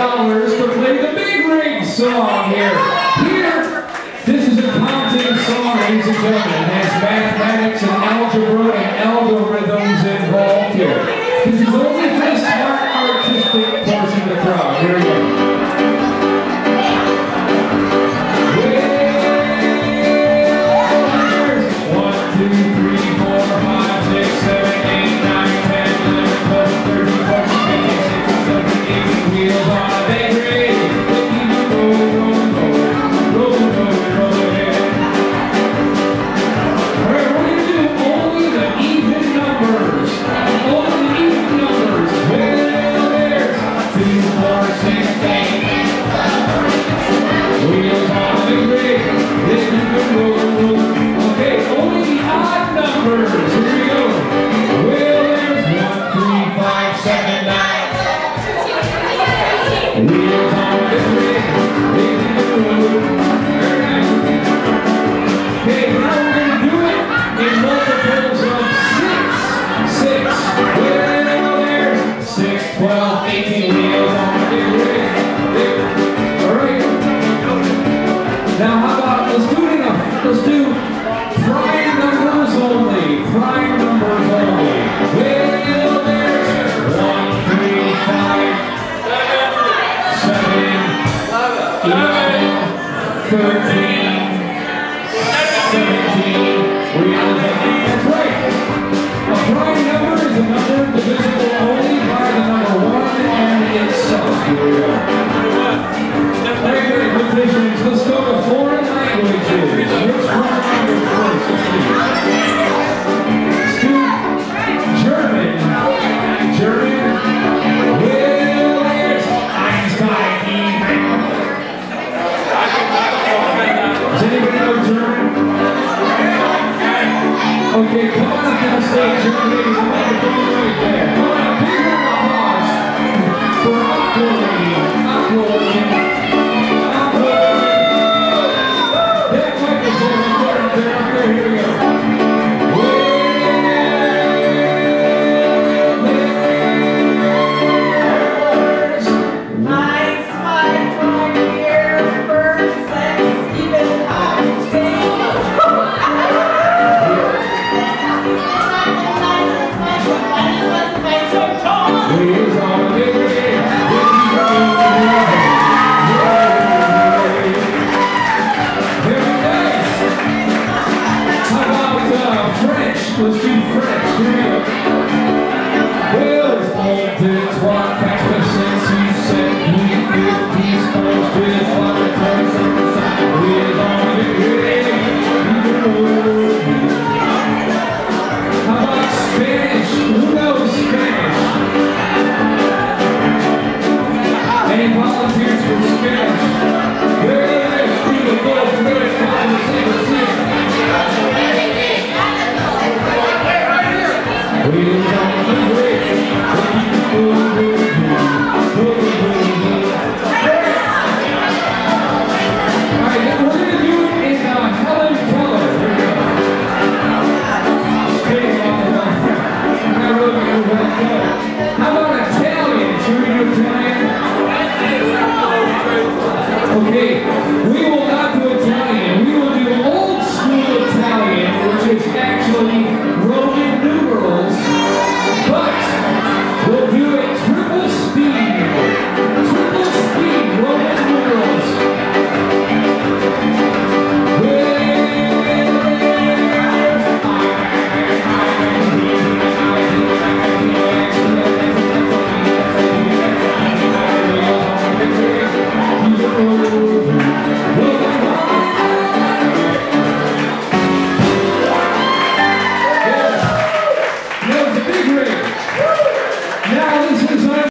to play the Big Rig Song here. This is a counting song, ladies and gentlemen. It has mathematics and algebra and algorithms involved here. This is only for the smart, artistic portion of the crowd. Here we go. Prime number is another divisible only by the number 1 and itself.